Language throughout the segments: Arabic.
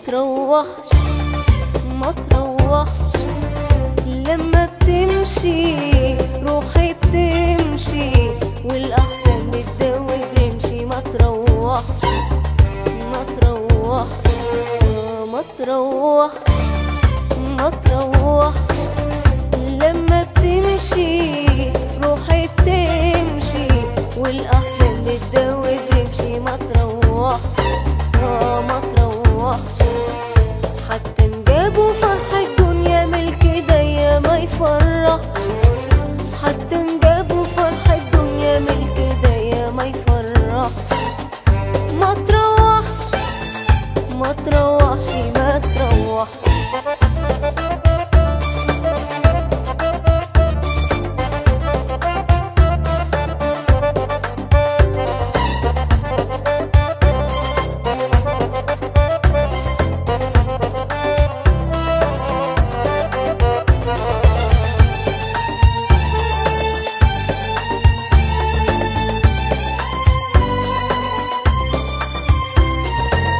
متروحش متروحش لما بتمشي روحي بتمشي والأحزان بتداوي بتمشي متروحش متروحش متروحش متروحش لما بتمشي روحي بتمشي والأحزان بتداوي بتمشي متروحش متروحش حتى نجابوا فرح الدنيا ملك دايا ما يفرحش حتى نجابوا فرح الدنيا ملك دايا ما يفرحش متروحش متروحش متروحش لما بتمشي روحي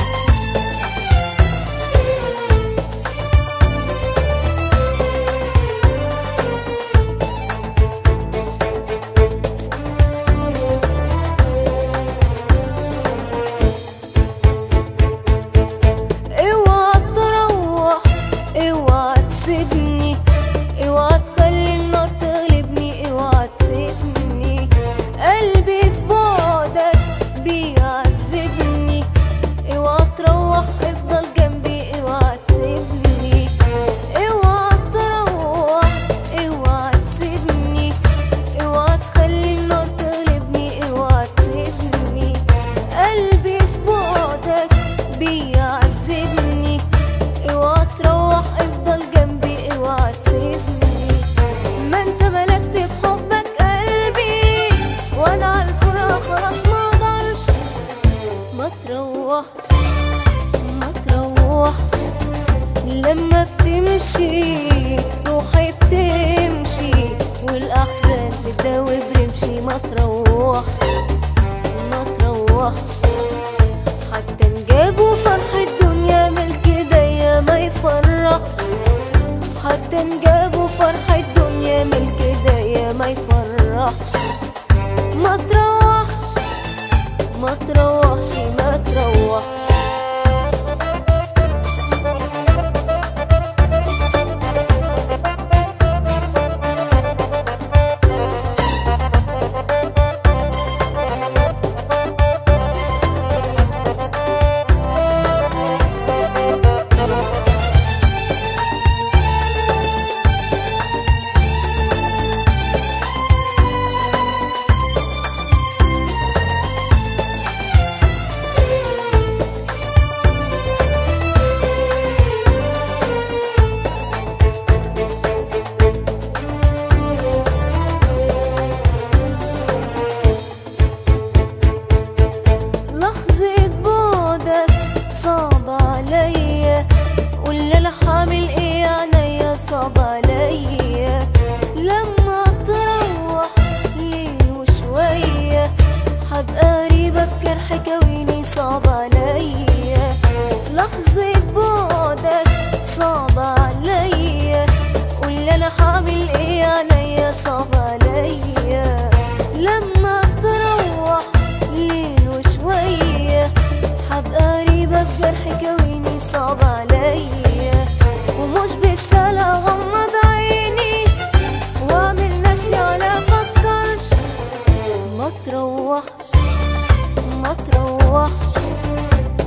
بتمشي والأحزان بتداوي برمشي متروحش متروحش حتى نجابوا فرح الدنيا ملك دايا ما يفرحش حتى نجابوا فرح الدنيا ملك دايا ما يفرحش متروحش متروحش متروحش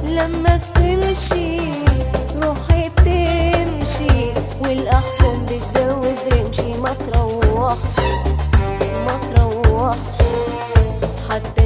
لما بتمشي روحي بتمشي والأحزان بتداوي برمشي متروحش متروحش حتى